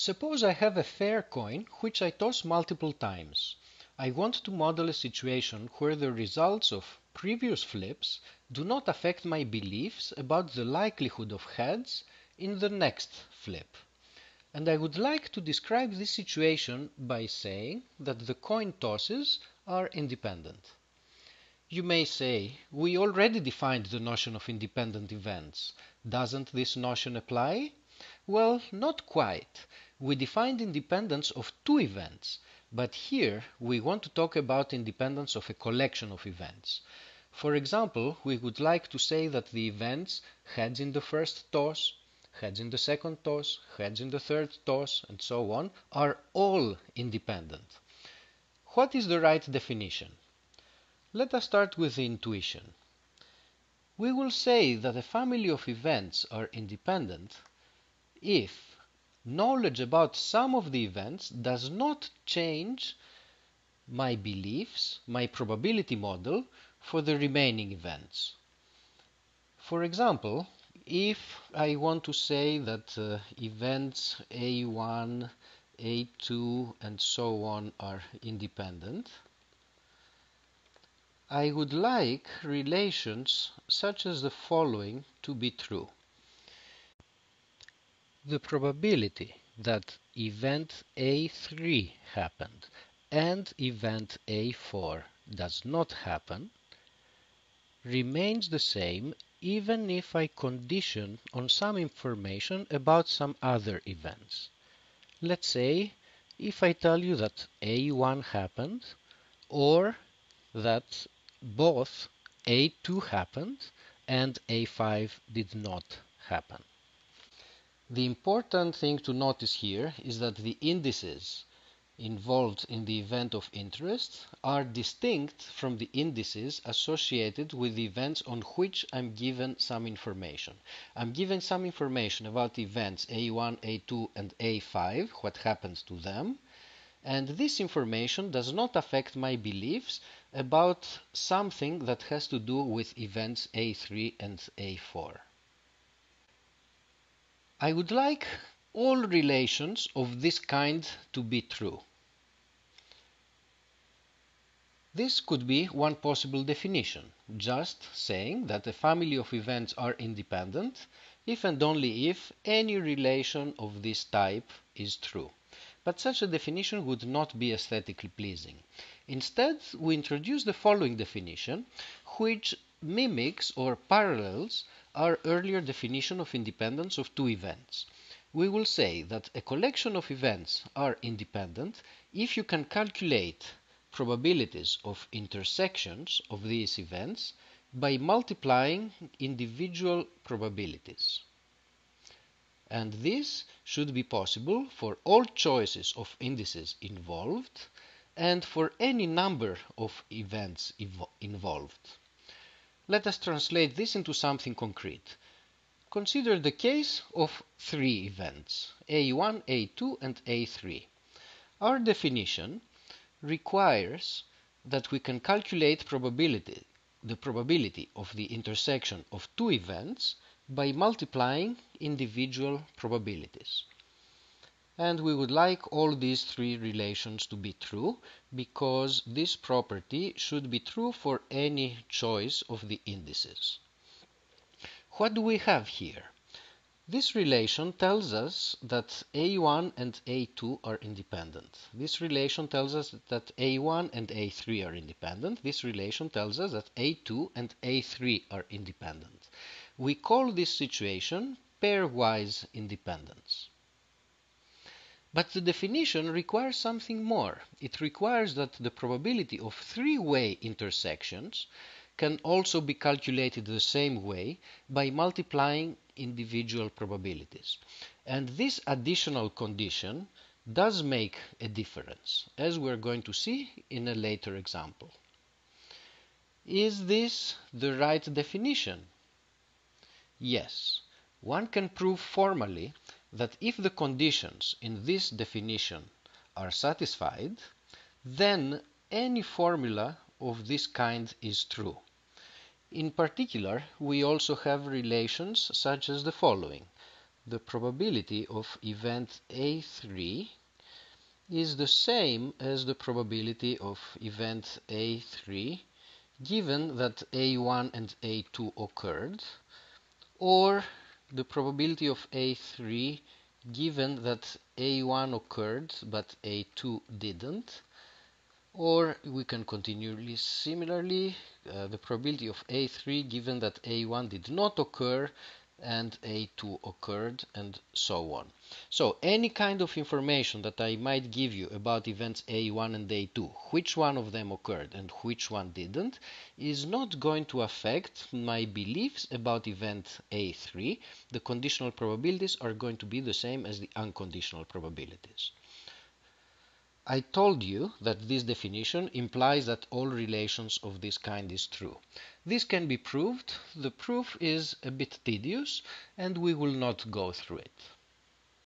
Suppose I have a fair coin which I toss multiple times. I want to model a situation where the results of previous flips do not affect my beliefs about the likelihood of heads in the next flip. And I would like to describe this situation by saying that the coin tosses are independent. You may say, we already defined the notion of independent events. Doesn't this notion apply? Well, not quite. We defined independence of two events, but here we want to talk about independence of a collection of events. For example, we would like to say that the events heads in the first toss, heads in the second toss, heads in the third toss, and so on, are all independent. What is the right definition? Let us start with the intuition. We will say that a family of events are independent if knowledge about some of the events does not change my beliefs, my probability model, for the remaining events. For example, if I want to say that events A1, A2, and so on are independent, I would like relations such as the following to be true. The probability that event A3 happened and event A4 does not happen remains the same even if I condition on some information about some other events. Let's say if I tell you that A1 happened or that both A2 happened and A5 did not happen. The important thing to notice here is that the indices involved in the event of interest are distinct from the indices associated with the events on which I'm given some information. I'm given some information about events A1, A2, and A5, what happens to them, and this information does not affect my beliefs about something that has to do with events A3 and A4. I would like all relations of this kind to be true. This could be one possible definition, just saying that a family of events are independent if and only if any relation of this type is true. But such a definition would not be aesthetically pleasing. Instead, we introduce the following definition, which mimics or parallels our earlier definition of independence of two events. We will say that a collection of events are independent if you can calculate probabilities of intersections of these events by multiplying individual probabilities. And this should be possible for all choices of indices involved and for any number of events involved. Let us translate this into something concrete. Consider the case of three events, A1, A2, and A3. Our definition requires that we can calculate the probability of the intersection of two events by multiplying individual probabilities. And we would like all these three relations to be true, because this property should be true for any choice of the indices. What do we have here? This relation tells us that A1 and A2 are independent. This relation tells us that A1 and A3 are independent. This relation tells us that A2 and A3 are independent. We call this situation pairwise independence. But the definition requires something more. It requires that the probability of three-way intersections can also be calculated the same way by multiplying individual probabilities. And this additional condition does make a difference, as we're going to see in a later example. Is this the right definition? Yes. One can prove formally that if the conditions in this definition are satisfied, then any formula of this kind is true. In particular, we also have relations such as the following. the probability of event A3 is the same as the probability of event A3 given that A1 and A2 occurred, or the probability of A3 given that A1 occurred but A2 didn't, or we can continue similarly, the probability of A3 given that A1 did not occur and A2 occurred, and so on. So any kind of information that I might give you about events A1 and A2, which one of them occurred and which one didn't, is not going to affect my beliefs about event A3. The conditional probabilities are going to be the same as the unconditional probabilities. I told you that this definition implies that all relations of this kind is true. This can be proved. The proof is a bit tedious and we will not go through it.